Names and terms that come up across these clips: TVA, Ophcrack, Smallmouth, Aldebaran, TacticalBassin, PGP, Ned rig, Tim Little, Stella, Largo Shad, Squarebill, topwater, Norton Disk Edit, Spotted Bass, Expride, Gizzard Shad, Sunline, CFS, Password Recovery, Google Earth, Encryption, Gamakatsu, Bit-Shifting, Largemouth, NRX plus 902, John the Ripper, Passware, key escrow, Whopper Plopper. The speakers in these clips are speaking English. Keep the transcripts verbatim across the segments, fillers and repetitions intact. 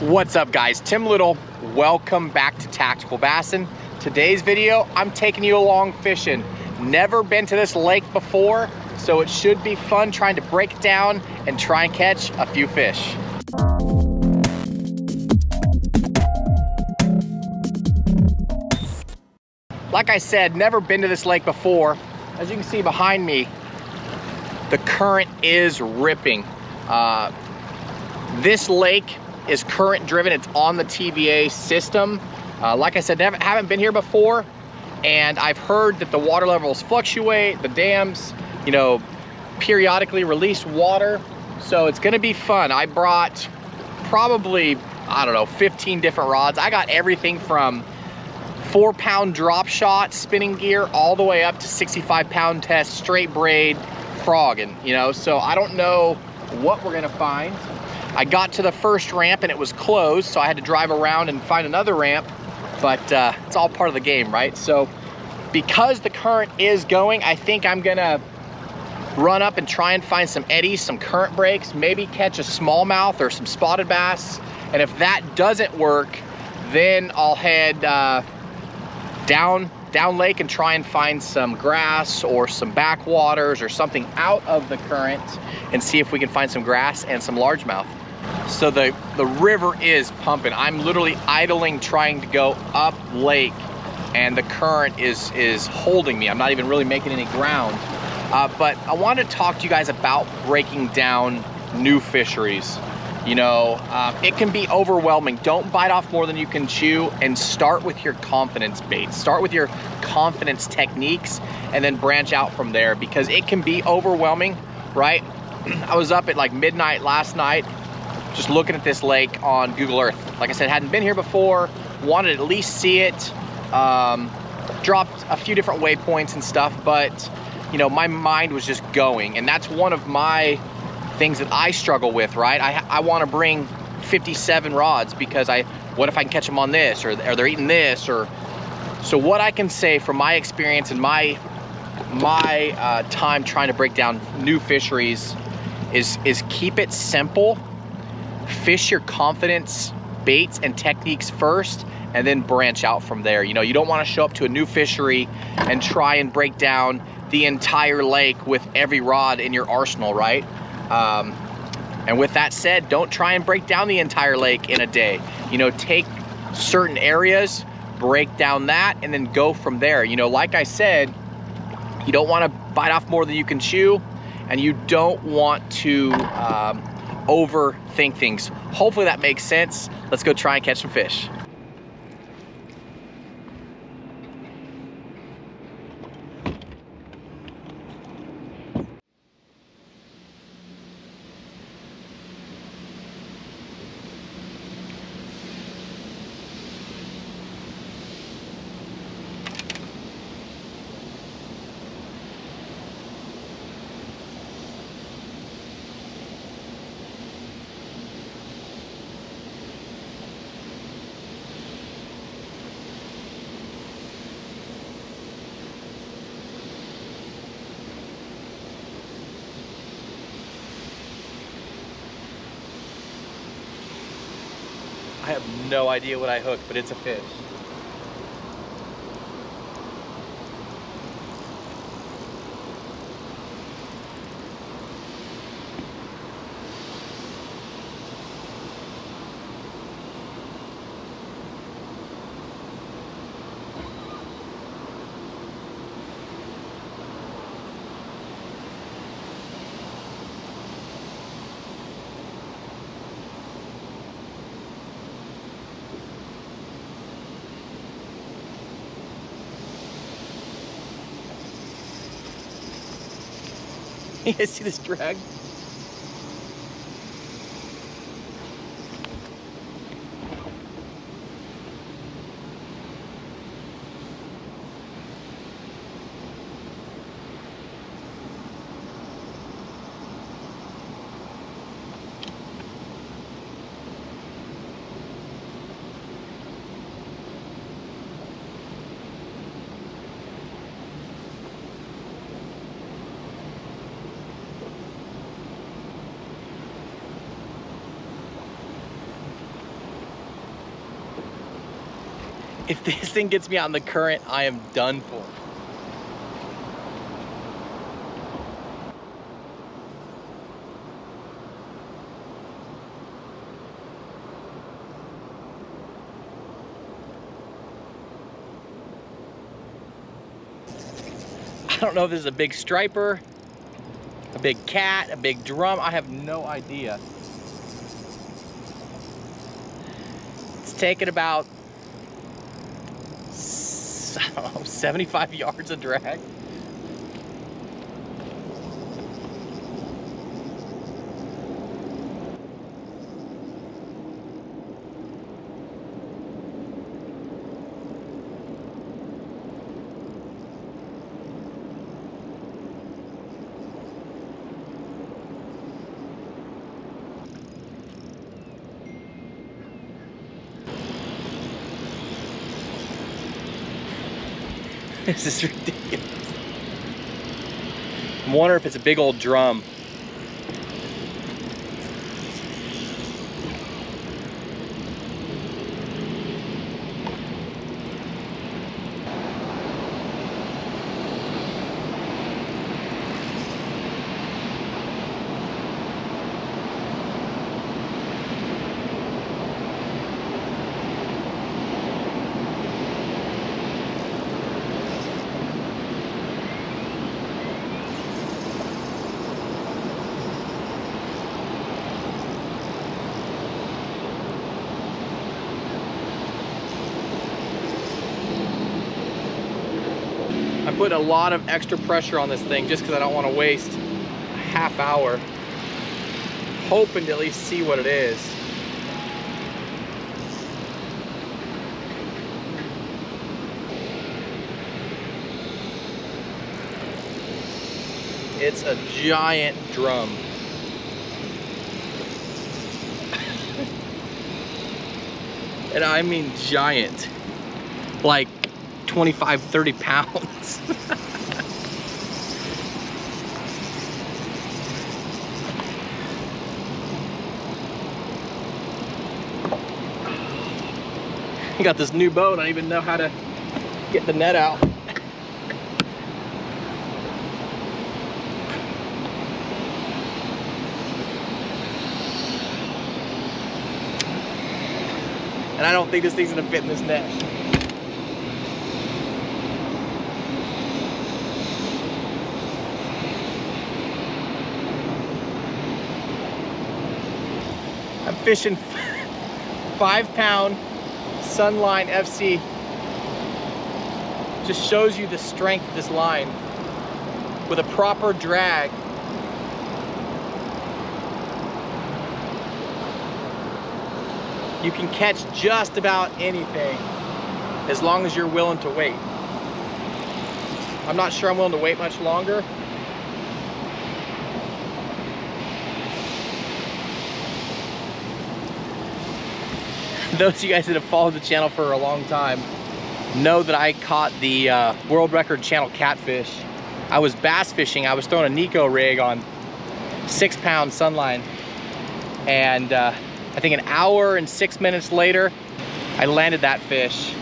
What's up, guys? Tim Little. Welcome back to TacticalBassin. Today's video, I'm taking you along fishing. Never been to this lake before, so it should be fun trying to break it down and try and catch a few fish. Like I said, never been to this lake before. As you can see behind me, the current is ripping. Uh, this lake is current driven. It's on the T V A system. Uh, like I said, never, haven't been here before, and I've heard that the water levels fluctuate, the dams, you know, periodically release water, so it's gonna be fun. I brought probably, I don't know, fifteen different rods. I got everything from four pound drop shot spinning gear all the way up to sixty-five pound test, straight braid, frogging, you know, so I don't know what we're gonna find. I got to the first ramp and it was closed, so I had to drive around and find another ramp, but uh, it's all part of the game, right? So because the current is going, I think I'm gonna run up and try and find some eddies, some current breaks, maybe catch a smallmouth or some spotted bass, and if that doesn't work, then I'll head uh, down, down lake and try and find some grass or some backwaters or something out of the current and see if we can find some grass and some largemouth. So the, the river is pumping. I'm literally idling trying to go up lake, and the current is, is holding me. I'm not even really making any ground. Uh, but I want to talk to you guys about breaking down new fisheries. You know, uh, it can be overwhelming. Don't bite off more than you can chew, and start with your confidence baits. Start with your confidence techniques and then branch out from there, because it can be overwhelming, right? I was up at like midnight last night just looking at this lake on Google Earth. Like I said, hadn't been here before, wanted to at least see it, um, dropped a few different waypoints and stuff, but you know, my mind was just going, and that's one of my things that I struggle with, right? I, I want to bring fifty-seven rods because I, what if I can catch them on this, or, or they're eating this, or, so what I can say from my experience and my, my uh, time trying to break down new fisheries is, is keep it simple, fish your confidence baits and techniques first, and then branch out from there. You know, you don't want to show up to a new fishery and try and break down the entire lake with every rod in your arsenal, right? Um, and with that said, don't try and break down the entire lake in a day. You know, take certain areas, break down that, and then go from there. You know, like I said, you don't want to bite off more than you can chew, and you don't want to um, overthink things. Hopefully that makes sense. Let's go try and catch some fish. I have no idea what I hooked, but it's a fish. You guys see this drag? If this thing gets me out in the current, I am done for. I don't know if this is a big striper, a big cat, a big drum. I have no idea. It's taken about, I don't know, seventy-five yards of drag. This is ridiculous. I'm wondering if it's a big old drum. Put a lot of extra pressure on this thing just because I don't want to waste a half hour hoping to at least see what it is. It's a giant drum. And I mean giant. Like twenty-five, thirty pounds. I got this new boat. I don't even know how to get the net out. And I don't think this thing's gonna fit in this net. Fishing five pound Sunline F C. Just shows you the strength of this line with a proper drag. You can catch just about anything as long as you're willing to wait. I'm not sure I'm willing to wait much longer. Those of you guys that have followed the channel for a long time know that I caught the uh, world record channel catfish. I was bass fishing. I was throwing a Nico rig on six pound Sunline. And uh, I think an hour and six minutes later, I landed that fish.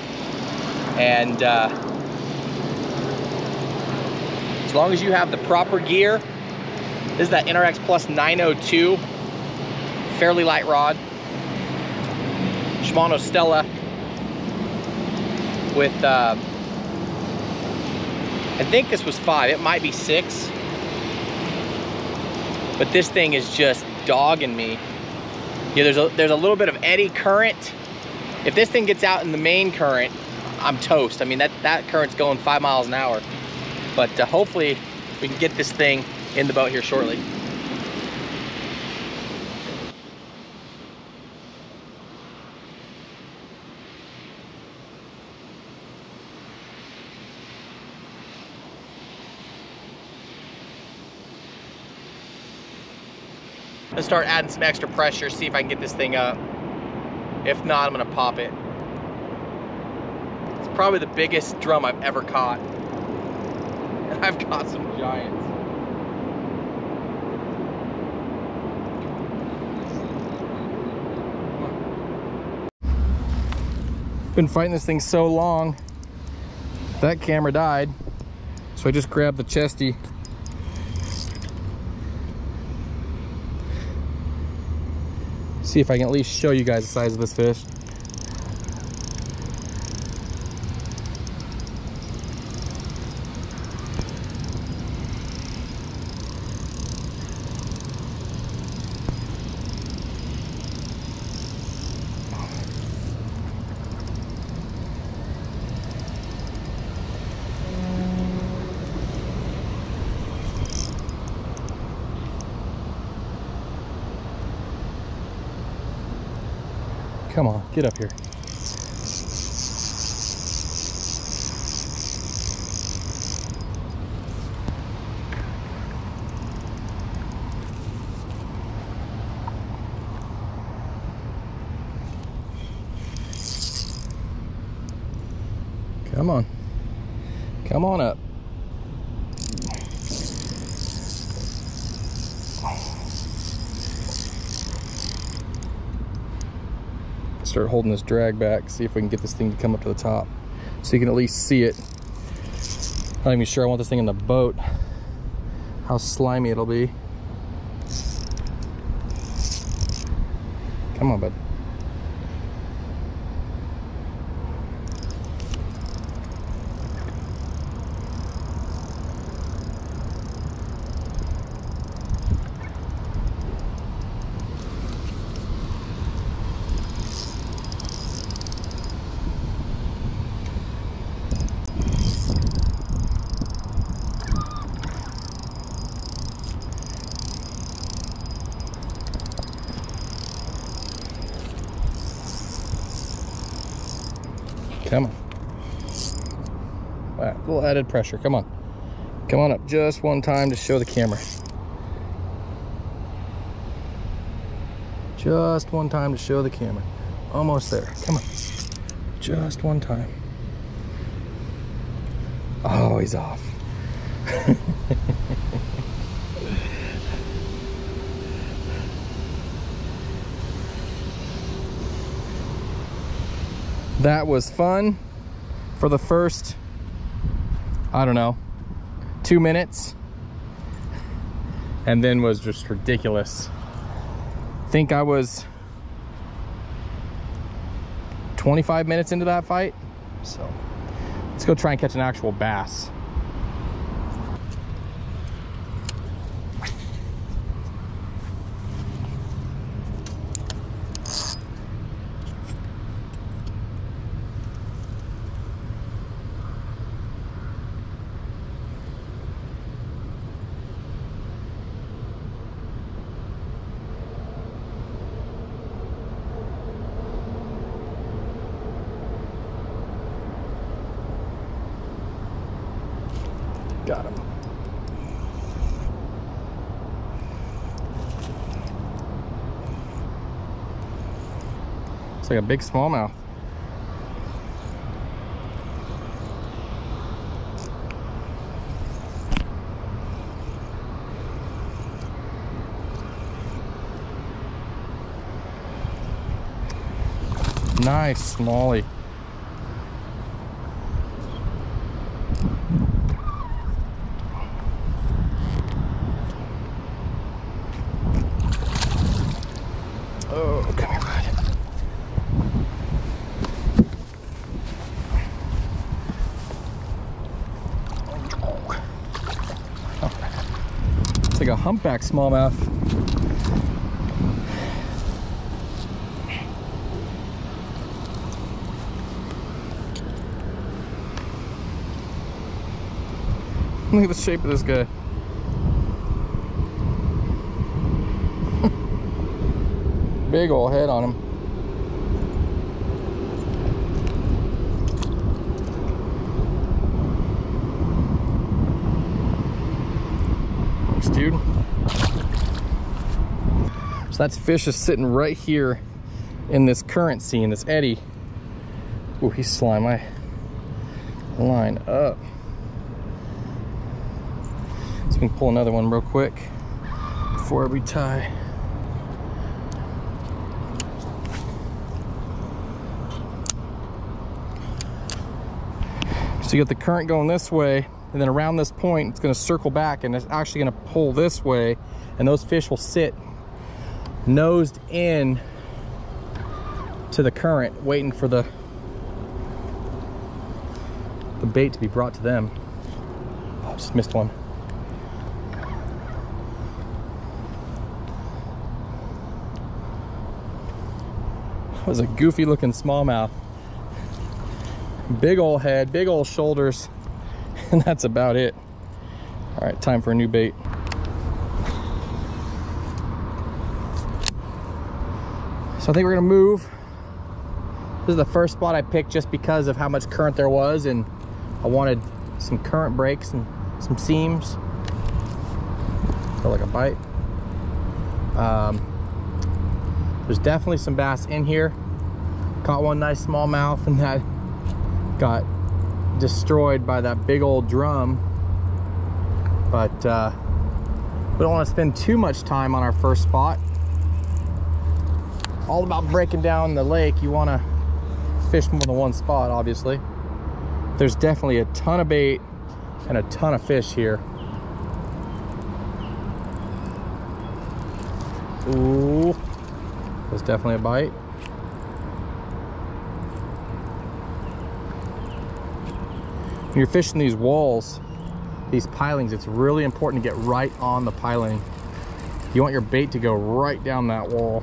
And uh, as long as you have the proper gear, this is that N R X plus nine oh two, fairly light rod. Shimano Stella with, uh, I think this was five, it might be six. But this thing is just dogging me. Yeah, there's a, there's a little bit of eddy current. If this thing gets out in the main current, I'm toast. I mean, that, that current's going five miles an hour. But uh, hopefully we can get this thing in the boat here shortly. Let's start adding some extra pressure, see if I can get this thing up. If not, I'm gonna pop it. It's probably the biggest drum I've ever caught. And I've caught some giants. Been fighting this thing so long, that camera died. So I just grabbed the chesty. See if I can at least show you guys the size of this fish. Come on, get up here. Come on. Come on up. Start holding this drag back, see if we can get this thing to come up to the top so you can at least see it. I'm not even sure I want this thing in the boat, how slimy it'll be. Come on, bud. Come on. All right, a little added pressure. Come on. Come on up just one time to show the camera. Just one time to show the camera. Almost there. Come on. Just one time. Oh, he's off. That was fun for the first, I don't know, two minutes, and then was just ridiculous. I think I was twenty-five minutes into that fight, so let's go try and catch an actual bass. Got him. It's like a big smallmouth. Nice smallie. A humpback smallmouth. Look at the shape of this guy. Big old head on him. Dude. So that fish is sitting right here in this current sea, in this eddy. Oh, he's slime. I line up. So we can pull another one real quick before we tie. So you get the current going this way, and then around this point, it's gonna circle back and it's actually gonna pull this way, and those fish will sit nosed in to the current, waiting for the, the bait to be brought to them. Oh, just missed one. That was a goofy looking smallmouth. Big old head, big old shoulders, and that's about it. All right, time for a new bait. So I think we're gonna move. This is the first spot I picked just because of how much current there was, and I wanted some current breaks and some seams. Felt like a bite. Um, there's definitely some bass in here. Caught one nice smallmouth, and that got destroyed by that big old drum, but uh, we don't want to spend too much time on our first spot. All about breaking down the lake. You want to fish more than one spot, obviously. There's definitely a ton of bait and a ton of fish here. Ooh, that's definitely a bite. When you're fishing these walls, these pilings, it's really important to get right on the piling. You want your bait to go right down that wall.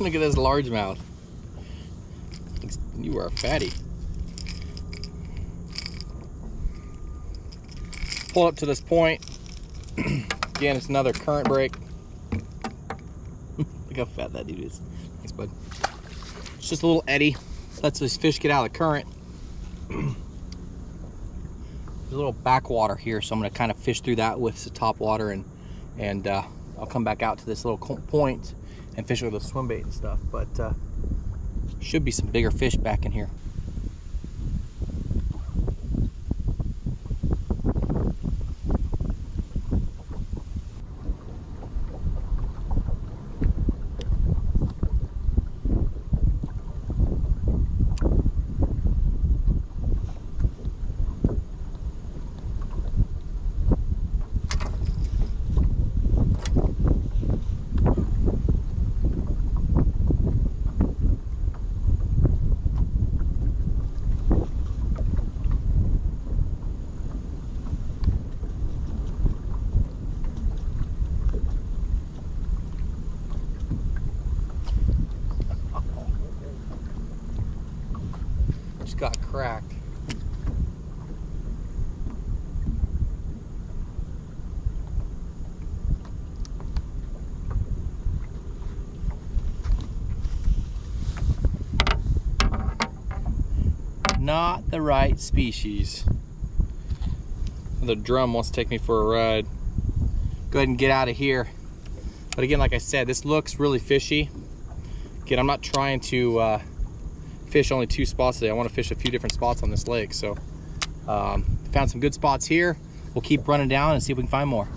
Look at this largemouth. You are a fatty. Pull up to this point. Again, it's another current break. Look how fat that dude is. Thanks, bud. It's just a little eddy. Lets this fish get out of the current. There's a little backwater here, so I'm going to kind of fish through that with the top water, and, and uh, I'll come back out to this little point and fish with a swim bait and stuff, but uh, should be some bigger fish back in here. Got cracked. Not the right species. The drum wants to take me for a ride. Go ahead and get out of here. But again, like I said, this looks really fishy. Again, I'm not trying to uh, fish only two spots today. I want to fish a few different spots on this lake, so um, found some good spots here. We'll keep running down and see if we can find more.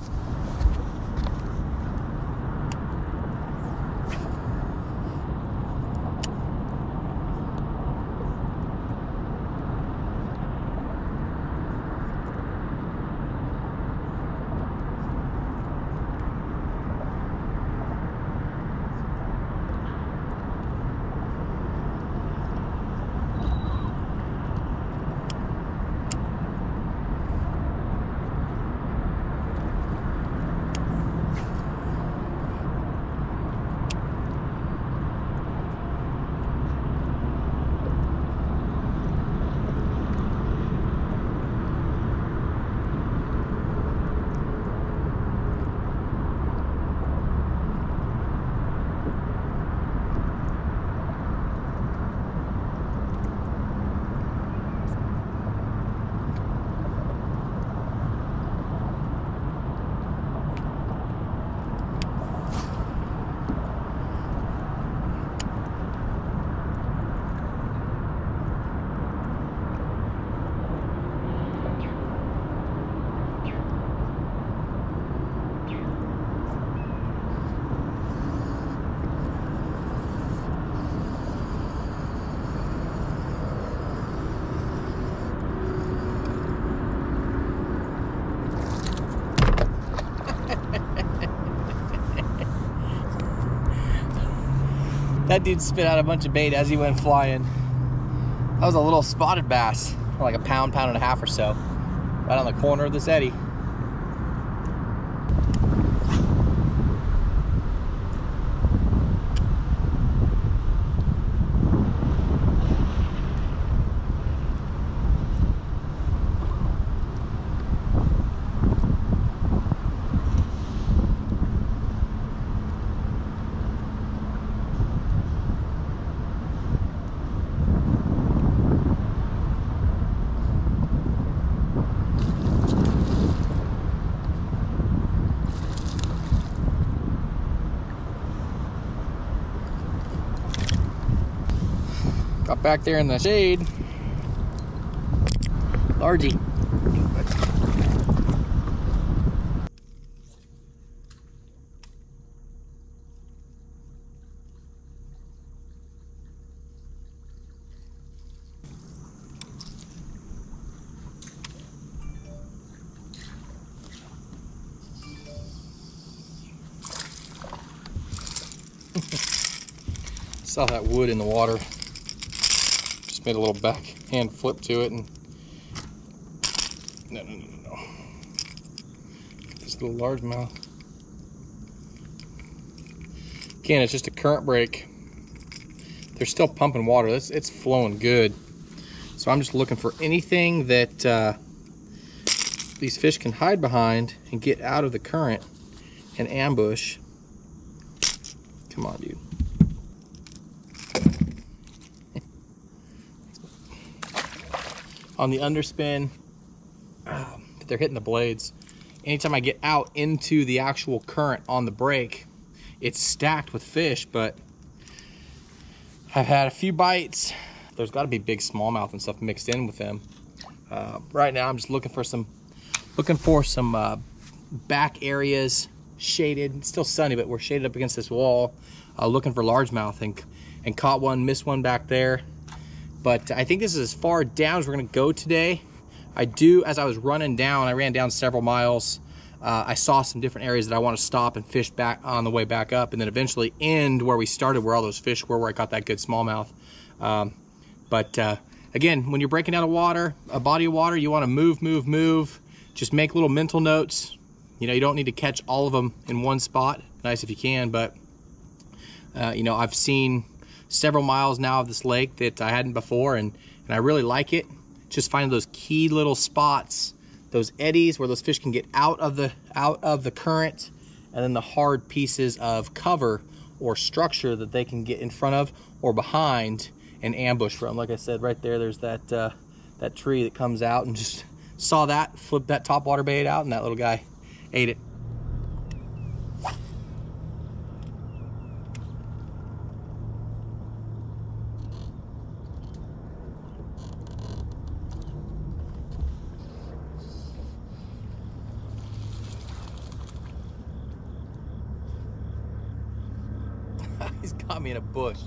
That dude spit out a bunch of bait as he went flying. That was a little spotted bass, like a pound, pound and a half or so, right on the corner of this eddy. Back there in the shade. Largy. Saw that wood in the water. Made a little backhand flip to it, and no, no, no, no, no. This little largemouth. Again, it's just a current break. They're still pumping water. It's, it's flowing good. So I'm just looking for anything that uh, these fish can hide behind and get out of the current and ambush. Come on, dude. On the underspin, um, but they're hitting the blades. Anytime I get out into the actual current on the break, it's stacked with fish, but I've had a few bites. There's gotta be big smallmouth and stuff mixed in with them. Uh, right now I'm just looking for some, looking for some uh, back areas, shaded. It's still sunny, but we're shaded up against this wall, uh, looking for largemouth, and, and caught one, missed one back there. But I think this is as far down as we're gonna go today. I do, as I was running down, I ran down several miles. Uh, I saw some different areas that I wanna stop and fish back on the way back up, and then eventually end where we started, where all those fish were, where I got that good smallmouth. Um, but uh, again, when you're breaking out of water, a body of water, you wanna move, move, move. Just make little mental notes. You know, you don't need to catch all of them in one spot. Nice if you can, but uh, you know, I've seen several miles now of this lake that I hadn't before, and, and I really like it. Just finding those key little spots, those eddies where those fish can get out of the out of the current, and then the hard pieces of cover or structure that they can get in front of or behind and ambush from. Like I said, right there, there's that uh, that tree that comes out, and just saw that, flipped that topwater bait out, and that little guy ate it. He's got me in a bush.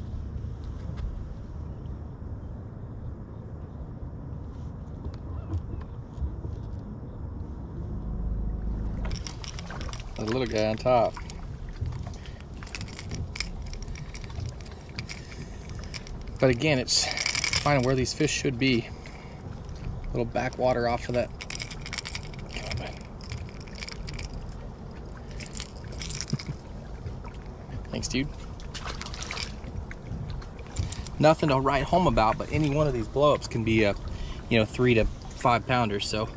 That little guy on top. But again, it's finding where these fish should be. A little backwater off of that. Thanks, dude. Nothing to write home about, but any one of these blowups can be a, you know, three to five pounders. So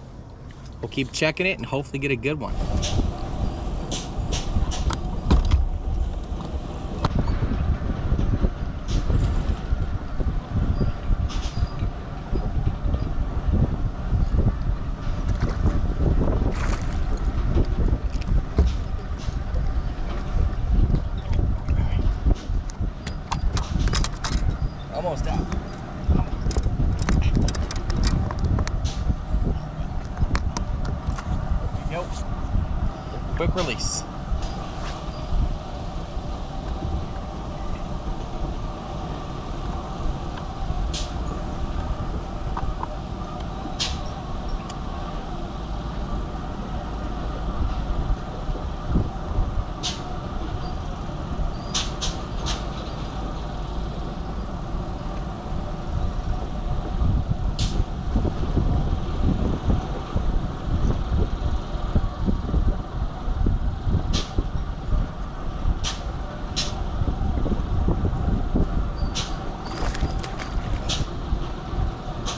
we'll keep checking it and hopefully get a good one. Quick release.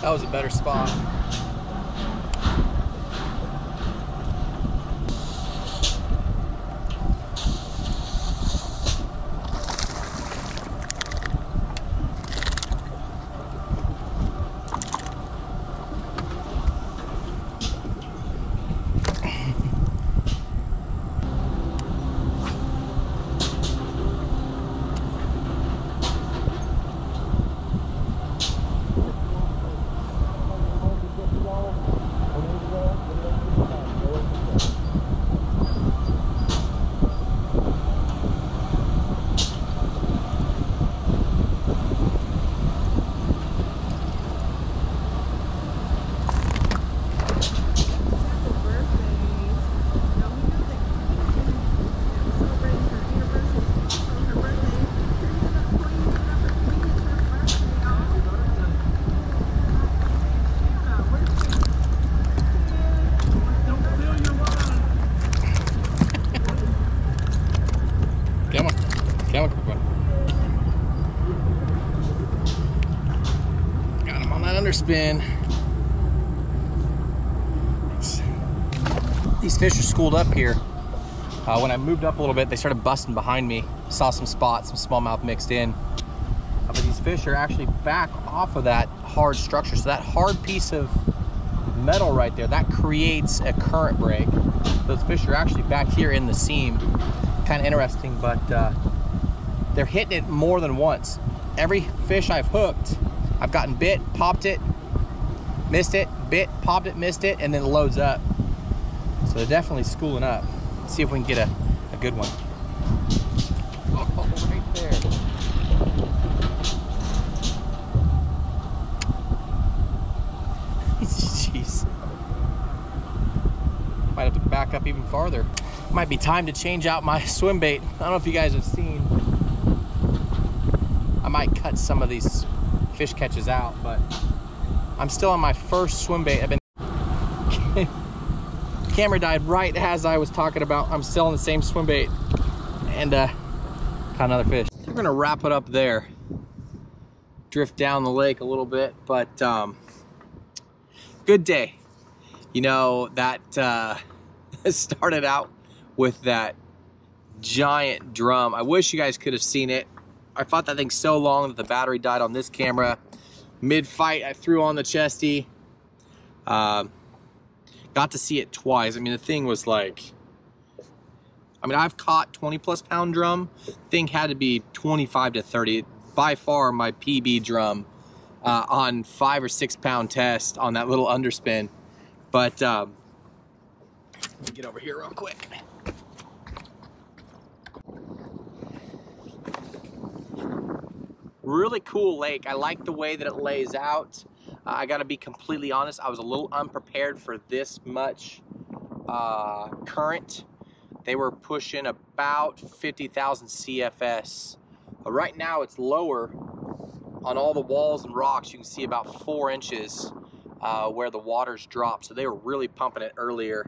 That was a better spot. Spin. These fish are schooled up here. Uh, when I moved up a little bit, they started busting behind me. Saw some spots, some smallmouth mixed in. Uh, but these fish are actually back off of that hard structure. So that hard piece of metal right there, that creates a current break. Those fish are actually back here in the seam. Kind of interesting, but uh, they're hitting it more than once. Every fish I've hooked, I've gotten bit, popped it, missed it, bit, popped it, missed it, and then it loads up. So they're definitely schooling up. Let's see if we can get a, a good one. Oh, right there. Jeez. Might have to back up even farther. Might be time to change out my swim bait. I don't know if you guys have seen. I might cut some of these fish catches out, but I'm still on my first swim bait. I've been camera died right as I was talking about. I'm still on the same swim bait and uh caught another fish. We're gonna wrap it up there, drift down the lake a little bit, but um good day. You know, that uh started out with that giant drum. I wish you guys could have seen it. I fought that thing so long that the battery died on this camera. Mid-fight, I threw on the chesty. Um, got to see it twice. I mean, the thing was like, I mean, I've caught twenty plus pound drum. Thing had to be twenty-five to thirty. By far my P B drum uh, on five or six pound test on that little underspin. But um, let me get over here real quick. Really cool lake. I like the way that it lays out. Uh, I gotta be completely honest, I was a little unprepared for this much uh, current. They were pushing about fifty thousand C F S. Uh, right now it's lower on all the walls and rocks. You can see about four inches uh, where the water's dropped. So they were really pumping it earlier.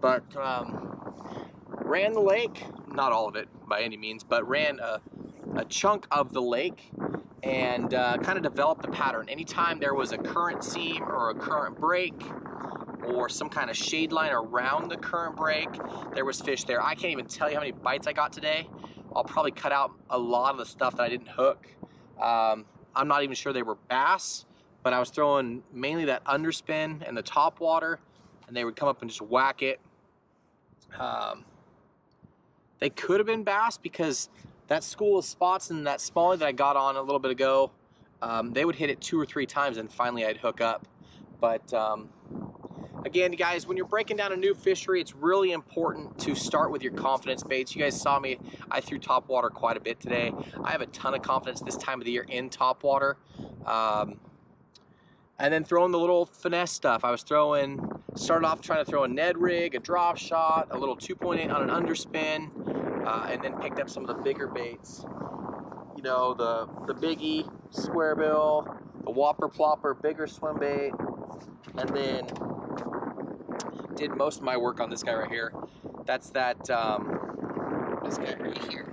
But um, ran the lake, not all of it by any means, but ran a, a chunk of the lake. And uh, kind of developed a pattern. Anytime there was a current seam or a current break or some kind of shade line around the current break, there was fish there. I can't even tell you how many bites I got today. I'll probably cut out a lot of the stuff that I didn't hook. Um, I'm not even sure they were bass, but I was throwing mainly that underspin and the top water, and they would come up and just whack it. Um, they could have been bass because that school of spots and that smallie that I got on a little bit ago, um, they would hit it two or three times and finally I'd hook up. But um, again, guys, when you're breaking down a new fishery, it's really important to start with your confidence baits. You guys saw me, I threw top water quite a bit today. I have a ton of confidence this time of the year in top water. Um, and then throwing the little finesse stuff. I was throwing, started off trying to throw a Ned rig, a drop shot, a little two point eight on an underspin. Uh, and then picked up some of the bigger baits. You know, the, the biggie, Squarebill, the Whopper Plopper, bigger swim bait. And then did most of my work on this guy right here. That's that, um, this guy right here.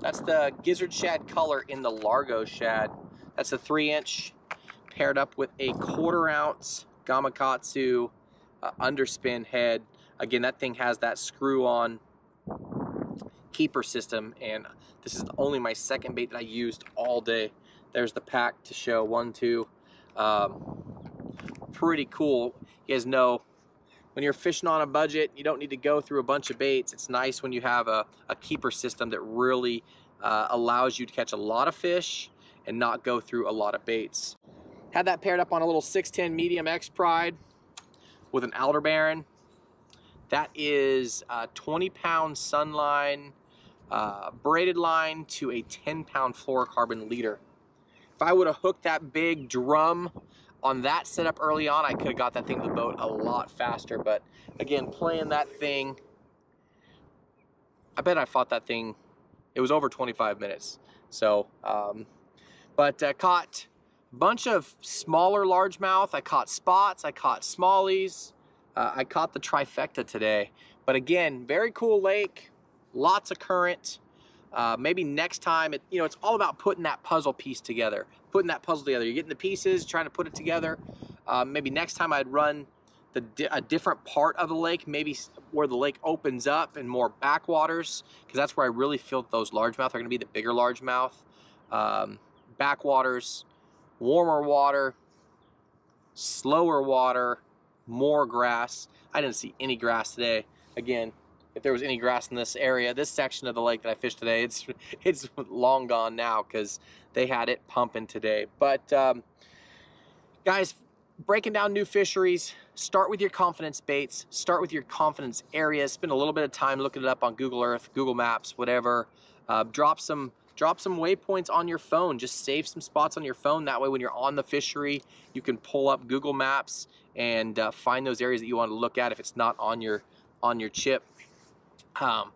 That's the Gizzard Shad color in the Largo Shad. That's a three inch paired up with a quarter ounce Gamakatsu uh, underspin head. Again, that thing has that screw on keeper system, and this is only my second bait that I used all day. There's the pack to show, one, two. Um, pretty cool. You guys know, when you're fishing on a budget, you don't need to go through a bunch of baits. It's nice when you have a, a keeper system that really uh, allows you to catch a lot of fish and not go through a lot of baits. Had that paired up on a little six ten medium Expride with an Aldebaran. That is a twenty pound Sunline uh, braided line to a ten pound fluorocarbon leader. If I would have hooked that big drum on that setup early on, I could have got that thing to the boat a lot faster. But again, playing that thing, I bet I fought that thing. It was over twenty-five minutes. So, um, but I caught a bunch of smaller largemouth. I caught spots, I caught smallies. Uh, I caught the trifecta today, but again, very cool lake, lots of current. Uh, maybe next time, it, you know, it's all about putting that puzzle piece together, putting that puzzle together. You're getting the pieces, trying to put it together. Uh, maybe next time I'd run the di a different part of the lake, maybe where the lake opens up and more backwaters, because that's where I really feel those largemouth are going to be, the bigger largemouth. Um, backwaters, warmer water, slower water, more grass. I didn't see any grass today. Again, if there was any grass in this area, this section of the lake that I fished today, it's it's long gone now because they had it pumping today. But um, guys, breaking down new fisheries, start with your confidence baits, start with your confidence areas, spend a little bit of time looking it up on Google Earth, Google Maps, whatever. Uh, drop some Drop some waypoints on your phone. Just save some spots on your phone. That way when you're on the fishery, you can pull up Google Maps and uh, find those areas that you want to look at if it's not on your on your chip. Um,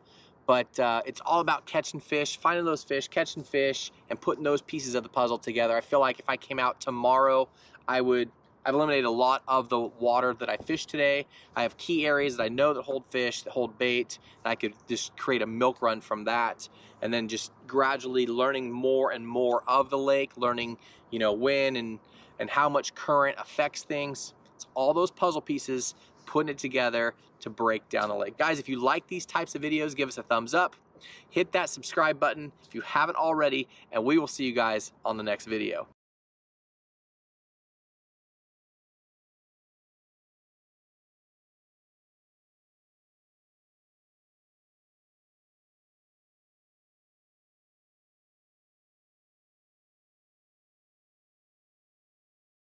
but uh, it's all about catching fish, finding those fish, catching fish, and putting those pieces of the puzzle together. I feel like if I came out tomorrow, I would, I've eliminated a lot of the water that I fished today. I have key areas that I know that hold fish, that hold bait, and I could just create a milk run from that. And then just gradually learning more and more of the lake, learning, you know, when and, and how much current affects things. It's all those puzzle pieces, putting it together to break down the lake. Guys, if you like these types of videos, give us a thumbs up, hit that subscribe button if you haven't already, and we will see you guys on the next video.